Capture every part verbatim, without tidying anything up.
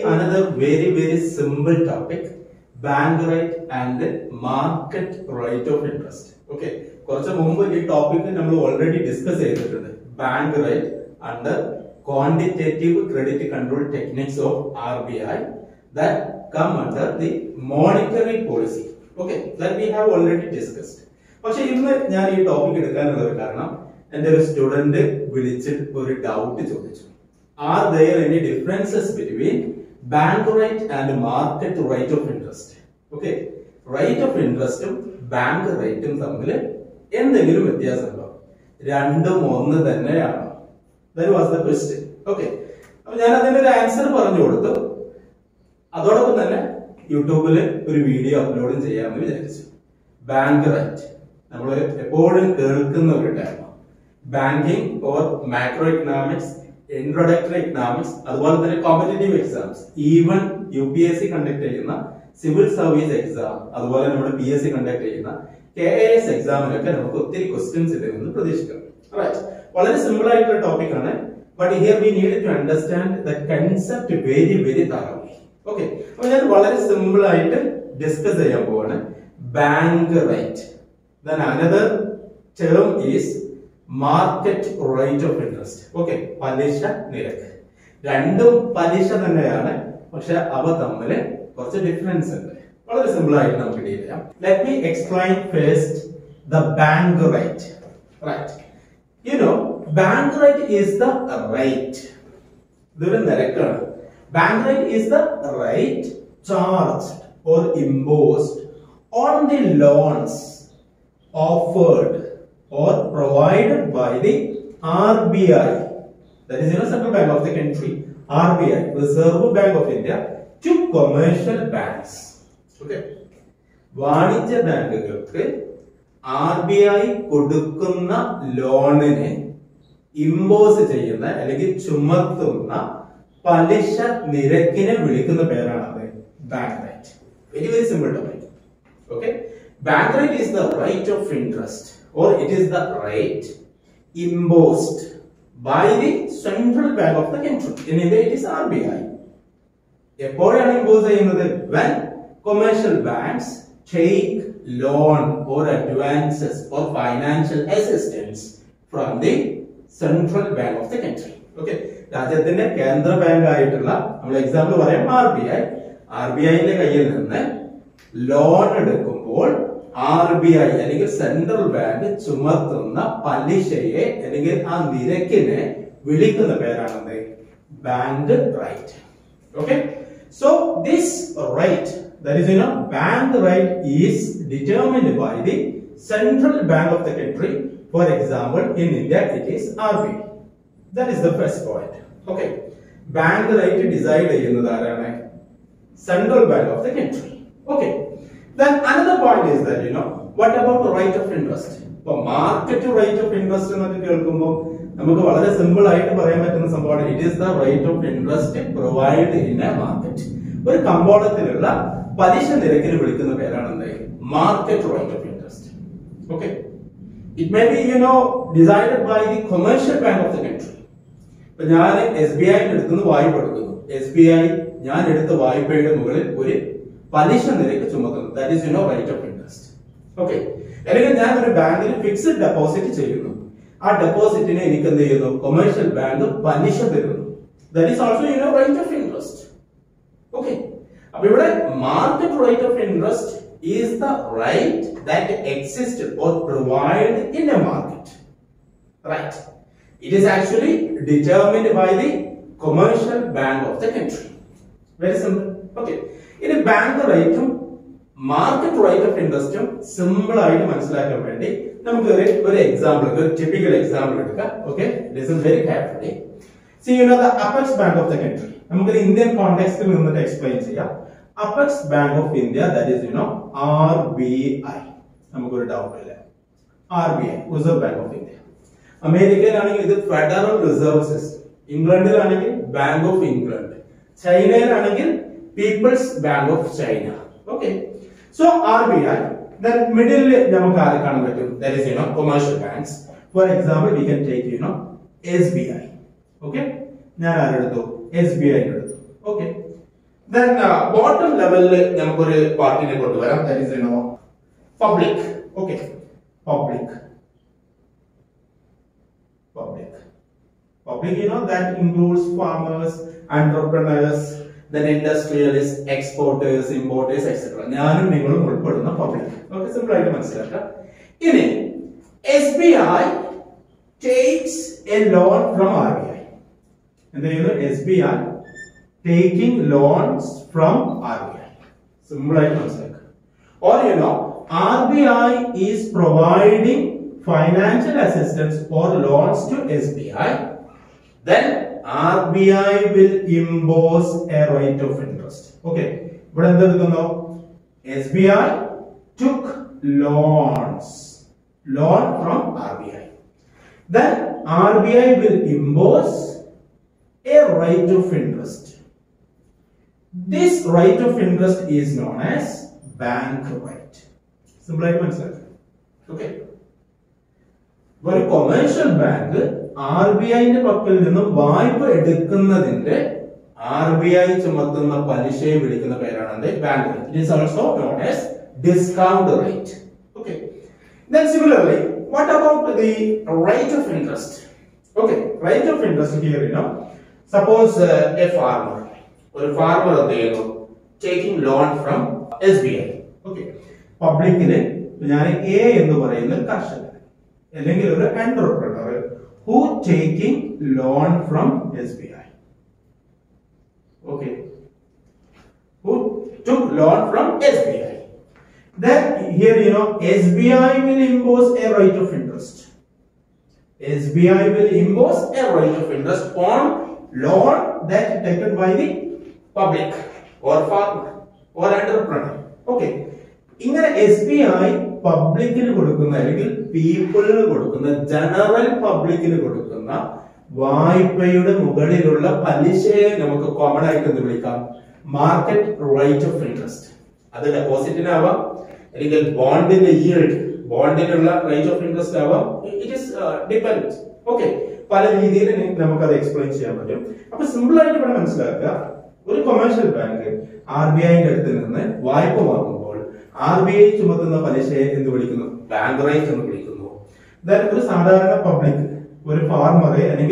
see another very very simple topic, bank right and market rate of interest. Okay, this topic we already discussed. Bank right under quantitative credit control techniques of R B I that come under the monetary policy. Okay, that we have already discussed. But I am going to this topic because a student will doubt. Are there any differences between bank rate and market rate of interest? Okay, rate of interest, bank rate, in the Random That was the question. Okay, I will answer for YouTube video uploading bank rate. Important banking or macroeconomics, introductory economics, other competitive exams, even U P S C conducted civil service exam, other P S C conducted K A S exam, questions in the Alright, very simple topic, but here we needed to understand the concept very, very thoroughly. Okay, so very simple item discuss bank rate. Then another term is market rate of interest. Okay, Palisha Nirak. Random Palisha Nayana, Pasha Abatamale, what's the difference? What is the simple item? Let me explain first the bank rate. Right. You know, bank rate is the rate. During the record, bank rate is the rate charged or imposed on the loans offered or provided by the R B I, that is the Central Bank of the country, R B I, Reserve Bank of India, to commercial banks. Okay. Vanija Bank, R B I Kudukunna loan impose Chayana, Elegit Chumathuna, Palisha Nirekina Vilikuna Perana, bank rate. Very, very simple topic. Okay. Bank rate is the rate of interest, or it is the rate imposed by the Central Bank of the country. In India, it is R B I. When commercial banks take loan or advances or financial assistance from the Central Bank of the country. Okay. Rajyathinte Kendra Bank aayittulla nammal example parayam R B I. R B I inde kayyil ninnu loan edukkumbol R B I, Central Bank, Chumathunna, Palishaye, and Nirakine, Vilikuna Perana, bank right. Okay? So, this right, that is, you know, bank right is determined by the Central Bank of the country. For example, in India, it is R B I. That is the first point. Okay? Bank right decided in the Central Bank of the country. Okay? Then another point is that, you know, what about the rate of interest? For market rate of interest, it is the rate of interest provided in a market. But market rate of interest. Okay. It may be, you know, decided by the commercial bank of the country. But S B I S B I that is, you know, rate of interest. Okay. Elegant bank fixed deposit. Our deposit in a commercial bank punish. That is also, you know, rate of interest. Okay. Market rate of interest is the rate that exists or provided in a market. Right. It is actually determined by the commercial bank of the country. Very simple. Okay. In a bank rate, market rate of interest, simple item an example, typical example. Okay, listen very carefully. See, you know the Apex Bank of the country. I'm going to Indian context to explain here. Apex Bank of India, that is, you know, R B I. I'm going to doubt it. R B I, Reserve Bank of India. America is the Federal Reserve System. England is Bank of England. China is People's Bank of China. Okay. So R B I, then middle that is, you know, commercial banks. For example, we can take, you know, S B I. Okay. S B I. Okay. Then uh, bottom level namukku party ne kondu varam, that is you know public. Okay, public public public you know that includes farmers, entrepreneurs, then industrialists, exporters, importers, etc. Nanum ningalum ulpaduna public. Okay, simple aayittu manasilakkam. Ini S B I takes a loan from R B I. And then you know S B I taking loans from R B I. Simple like. Or you know, R B I is providing financial assistance or loans to S B I. Then R B I will impose a rate of interest. Okay. But under the no, S B I took loans, loan from R B I. Then R B I will impose a rate of interest. This rate of interest is known as bank rate. Simple answer. Okay. One commercial bank, R B I ने पक्कल दिनों by पर एडिक्कन्ना दिन रे R B I चमत्तना पलिशे विडिकना पैराना दे bank rate. This also known as discount rate. Okay. Then similarly, what about the rate of interest? Okay, rate of interest here you know. Suppose uh, a farmer. Or farmer they are taking loan from S B I. Okay. Public in a entrepreneur who taking loan from S B I. Okay. Who took loan from S B I. Then here you know S B I will impose a rate of interest. S B I will impose a rate of interest on loan that taken by the public or farmer or entrepreneur. Okay. In an S B I public people general public market rate of interest. That is deposit bond in the yield, bond in the rate of interest, it is uh, dependent. Okay. Explain simple. One commercial bank, R B I wipe R B I is bank rate. Then a public, a farmer, a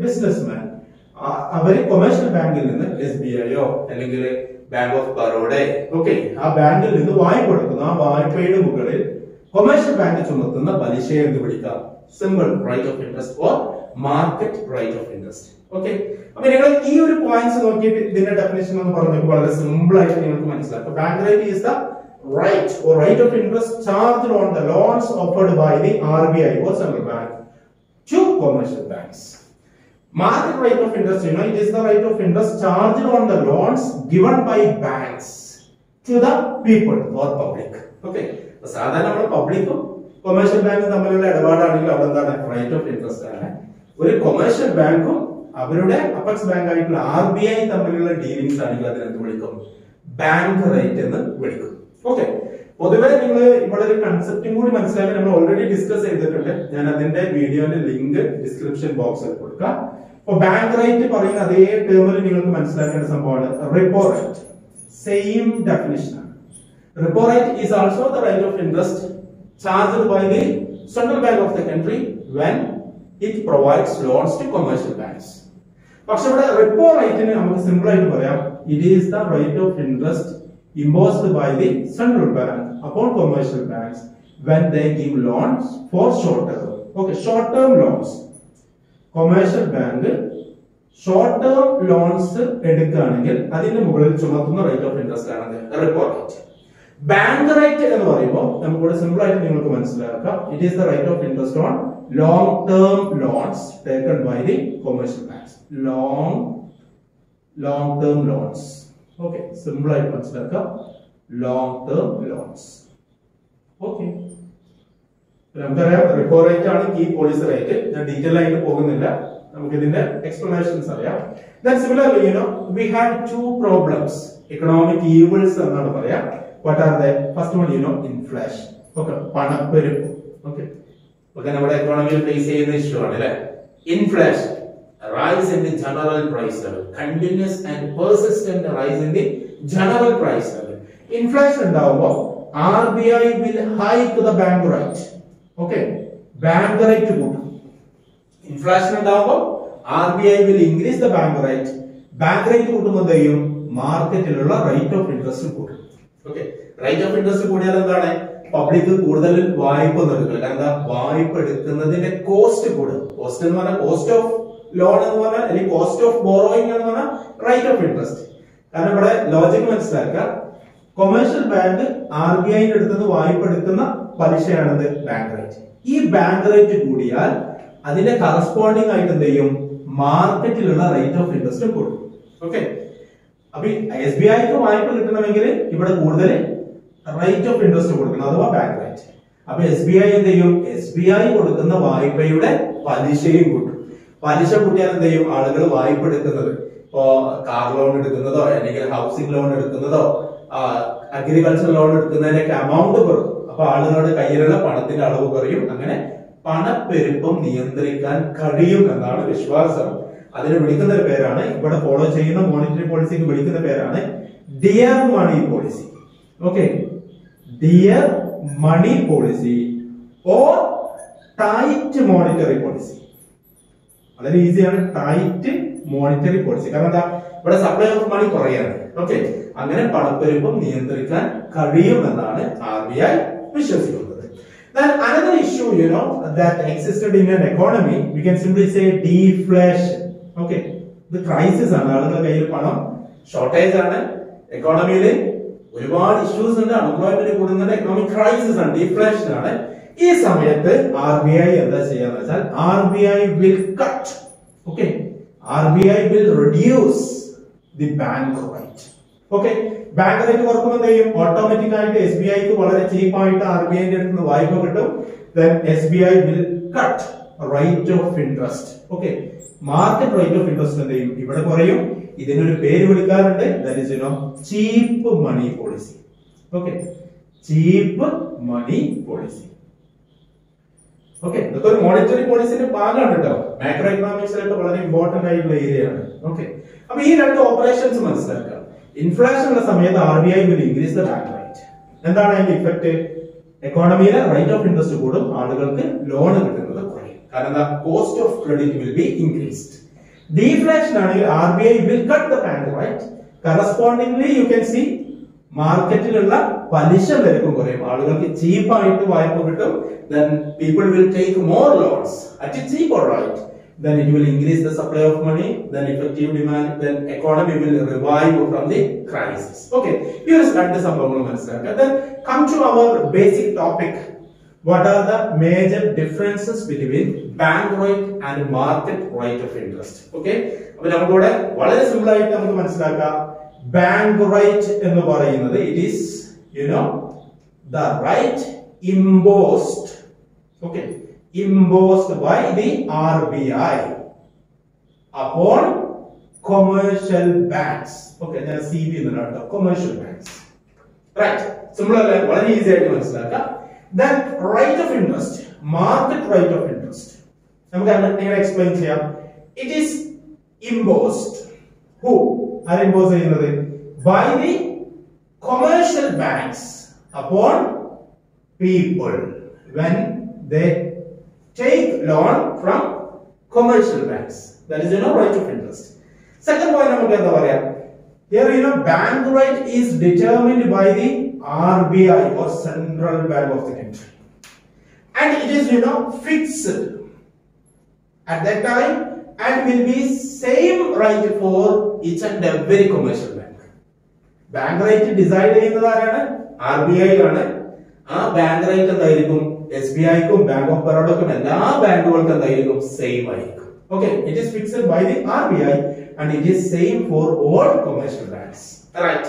businessman. A commercial bank is S B I, Bank of Baroda. Okay, a bank is wipe commercial bank is simple rate of interest or market rate of interest. Okay. I mean, you know, points the definition of the simple idea. Bank rate is the right or rate of interest charged on the loans offered by the R B I or central bank to commercial banks. Market rate of interest, you know, it is the rate of interest charged on the loans given by banks to the people or public. Okay. So, public, commercial banks are rate of interest. One commercial bank. Apex Bank R B I dealings are bank rate. Okay. For the way concept already discussed the video in the link description box. For bank rate, repo rate. Same definition. Repo rate is also the rate of interest charged by the central bank of the country when it provides loans to commercial banks. But repo rate, it is the rate of interest imposed by the central bank upon commercial banks when they give loans for short term. Okay, short term loans. Commercial bank, short term loans, that is the rate of interest. Repo rate. Bank rate, it is the rate of interest on long-term loans taken by the commercial banks. Long, long-term loans. Okay, simple ones like long-term loans. Okay. Remember, repo rate and key policy rate. The detail line to explanations are yeah. Then similarly, you know, we had two problems. Economic evils and what are they? First one, you know, inflation. Okay. Okay. Okay, we face this issue. Inflation, rise in the general price level, continuous and persistent rise in the general price level. Inflation down, R B I will hike the bank rate. Okay, bank rate good. Inflation down, R B I will increase the bank rate. Bank rate good, market rate of interest good. Okay, rate of interest good. Public Kurdal wipe and the wipe the cost good. Cost and mana cost of loan and the cost of borrowing and mana rate of interest. And a logic man's commercial bank R B I and the wipe the Palisha and the bank rate. E bank rate good year and then a corresponding item the market rate of interest good. Okay. S B I to wipe the rate of interest bank rate. Now S B I in the S B I would the wipe Palisha good. Palisha put in the other wipe or car loan at another, housing loan at another, agricultural loan at the amount of other Kayala Panathina Karium, again, Pana Peripum, Niandrikan, Kadium, and other Vishwasa. Other particular parana, but a follow chain of monetary policy in particular parana, dear money policy. Okay. Dear money policy or tight monetary policy. That is easy and tight monetary policy. But the supply of money is correct. Okay. And then R B I wishes. Then another issue, you know, that existed in an economy, we can simply say deflation. Okay. The crisis and shortage and economy. We want issues and unemployment, economic crisis and deflation. This R B I R B I will cut. Okay. R B I will reduce the bank rate. Okay. Bank rate automatically S B I to cheap R B I then S B I will cut rate of interest. Okay. Market rate of interest in the that is, you know, cheap money policy. Okay, cheap money policy. Okay, the monetary policy is macroeconomics is important area. Okay, I mean, here are the operations months. Inflation is the R B I will increase the bank rate. And that is effective economy rate of interest will loan and the cost of credit will be increased. Deflation R B I will cut the bank rate. Correspondingly, you can see market will punish cheap then people will take more loans at a cheaper rate. Then it will increase the supply of money, then effective demand, then economy will revive from the crisis. Okay, here is that some problems. Then come to our basic topic. What are the major differences between bank rate and market rate of interest? Okay, we have very simple bank rate in it is, you know, the right imposed, okay, imposed by the R B I upon commercial banks. Okay, there are C B in the commercial banks. Right, similar, very easy to understand. Then rate of interest, market rate of interest. I'm going to explain here. It is imposed. Who are imposed by the commercial banks upon people when they take loan from commercial banks. That is, you know, rate of interest. Second point, I'm going to here, you know, bank rate is determined by the R B I or Central Bank of the country, and it is, you know, fixed at that time and will be same rate for each and every commercial bank. Bank rate decided in the R B I, bank rate and S B I, Bank of Baroda, and bank same rate. Okay, it is fixed by the R B I and it is same for all commercial banks. Alright.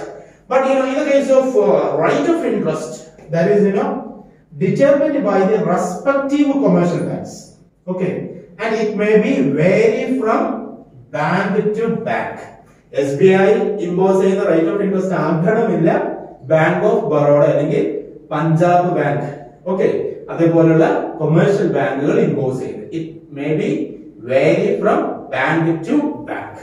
But, you know, in the case of uh, rate of interest, that is, you know, determined by the respective commercial banks. Okay. And it may be vary from bank to bank. S B I imposes the rate of interest on Bank of Baroda, Punjab Bank. Okay. Other commercial bank will impose it. It may be vary from bandwidth to back.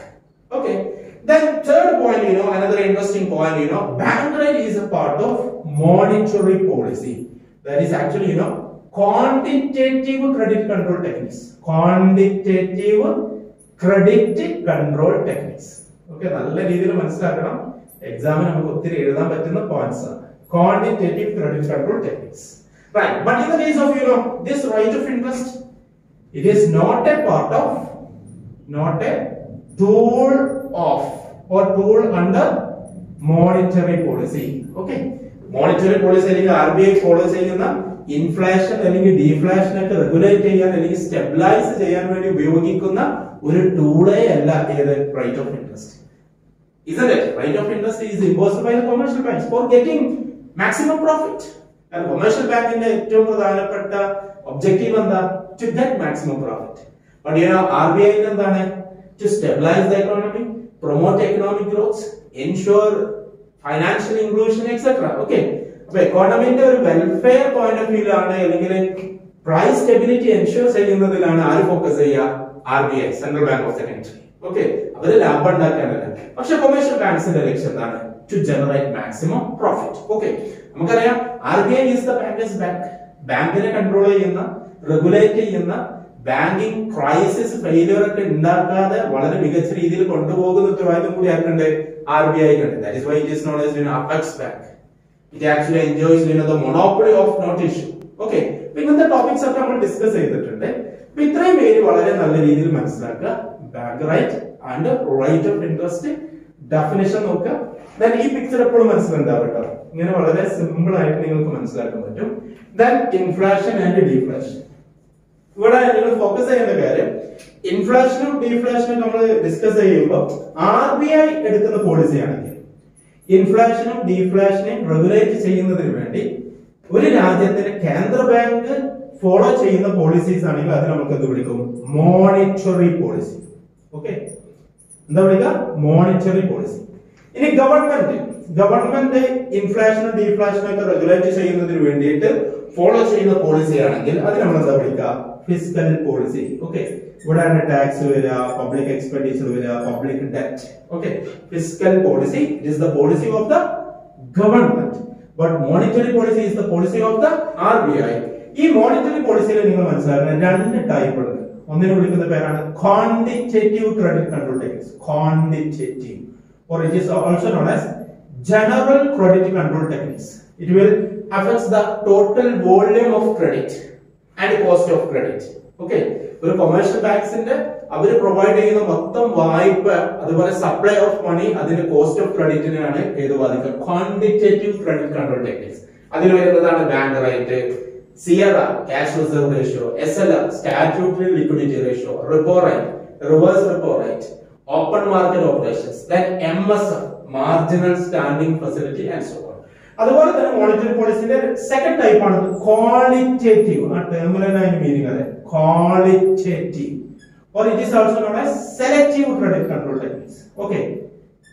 Okay. Then third point, you know, another interesting point, you know, bank rate is a part of monetary policy. That is actually, you know, quantitative credit control techniques. Quantitative credit control techniques. Okay, examine the points. Quantitative credit control techniques. Right, but in the case of, you know, this rate of interest, it is not a part of, not a tool of or tool under monetary policy. Okay, monetary policy is R B I policy inflation and deflation regulate and stabilize a tool rate of interest. Isn't it? Rate of interest is imposed by the commercial banks for getting maximum profit. And commercial bank in the objective to get maximum profit. But you know, R B I to stabilize the economy, promote economic growth, ensure financial inclusion, et cetera. Okay. So, economy welfare point of view, price stability ensures focus R B I, Central Bank of the country. Okay. That's the commercial banks in election to generate maximum profit. Okay. R B I is the bankers bank. Bank control, regulate, banking crisis failure in R B I. That is why it is known as, you know, Apex Bank. It actually enjoys, you know, the monopoly of not issue. Okay. We the topics of we discuss today. We bank right and right of interest definition. Then e picture simple. Then inflation and deflation. What I you know, focus on the inflation and deflation we discuss R B I is the policy. Inflation and deflation regulate the Kendra Bank follows the policies monetary policy. Okay. Monetary policy. In government, government inflation and deflation regulate the follows the policy. That is fiscal policy. Okay. What are the tax, public expenditure, public debt? Okay. Fiscal policy, it is the policy of the government. But monetary policy is the policy of the R B I. This monetary policy is another type. One is quantitative credit control techniques. Quantitative. Or it is also known as general credit control techniques. It will affect the total volume of credit and cost of credit. Okay. But commercial banks in there, they provide the supply of money and the cost of credit in quantitative credit control techniques. That is bank rate, C R R, cash reserve ratio, S L R, statutory liquidity ratio, repo rate, reverse repo rate, open market operations, then M S F, marginal standing facility, and so on. Otherwise, the monetary policy is second type of qualitative. Qualitative. Or it is also known as selective credit control techniques. Okay.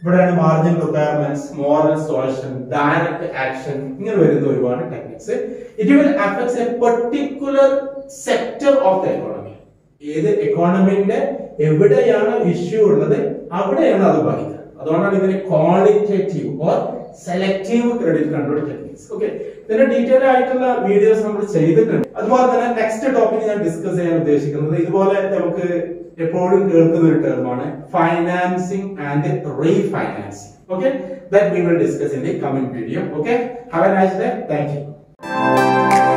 But then margin requirements, moral coercion, direct action, techniques. It will affect a particular sector of the economy. Either economy in the issue or the other. That is qualitative or selective credit control techniques. Okay. Then a detailed videos number say. That's why next topic I discuss the financing and refinancing. Okay. That we will discuss in the coming video. Okay. Have a nice day. Thank you.